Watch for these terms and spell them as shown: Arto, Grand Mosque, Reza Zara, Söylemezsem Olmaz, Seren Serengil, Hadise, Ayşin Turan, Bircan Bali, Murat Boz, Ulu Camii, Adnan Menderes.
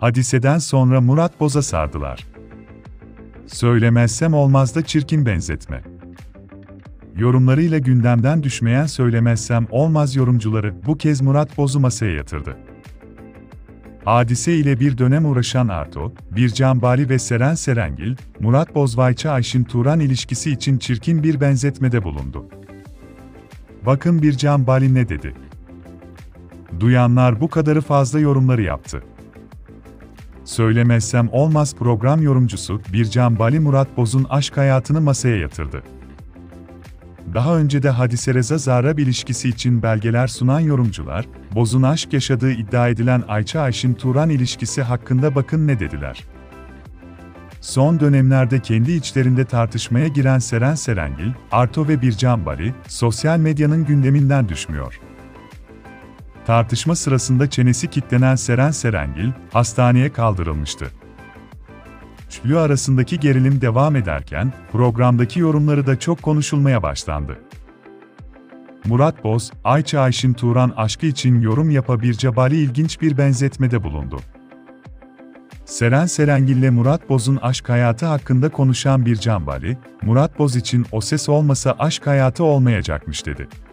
Hadise'den sonra Murat Boz'a sardılar. Söylemezsem Olmaz'da çirkin benzetme. Yorumlarıyla gündemden düşmeyen Söylemezsem Olmaz yorumcuları bu kez Murat Boz'u masaya yatırdı. Hadise ile bir dönem uğraşan Arto, Bircan Bali ve Seren Serengil, Murat Boz'la Ayşin Turan ilişkisi için çirkin bir benzetmede bulundu. Bakın Bircan Bali ne dedi? Duyanlar bu kadarı fazla yorumları yaptı. Söylemezsem Olmaz program yorumcusu Bircan Bali Murat Boz'un aşk hayatını masaya yatırdı. Daha önce de Hadise Reza Zara ilişkisi için belgeler sunan yorumcular, Boz'un aşk yaşadığı iddia edilen Ayşin Turan ilişkisi hakkında bakın ne dediler. Son dönemlerde kendi içlerinde tartışmaya giren Seren Serengil, Arto ve Bircan Bali, sosyal medyanın gündeminden düşmüyor. Tartışma sırasında çenesi kilitlenen Seren Serengil, hastaneye kaldırılmıştı. Üçlü arasındaki gerilim devam ederken, programdaki yorumları da çok konuşulmaya başlandı. Murat Boz, Ayşin Turan aşkı için yorum yapan Bircan Bali ilginç bir benzetmede bulundu. Seren Serengil ile Murat Boz'un aşk hayatı hakkında konuşan Bircan Bali, Murat Boz için o ses olmasa aşk hayatı olmayacakmış dedi.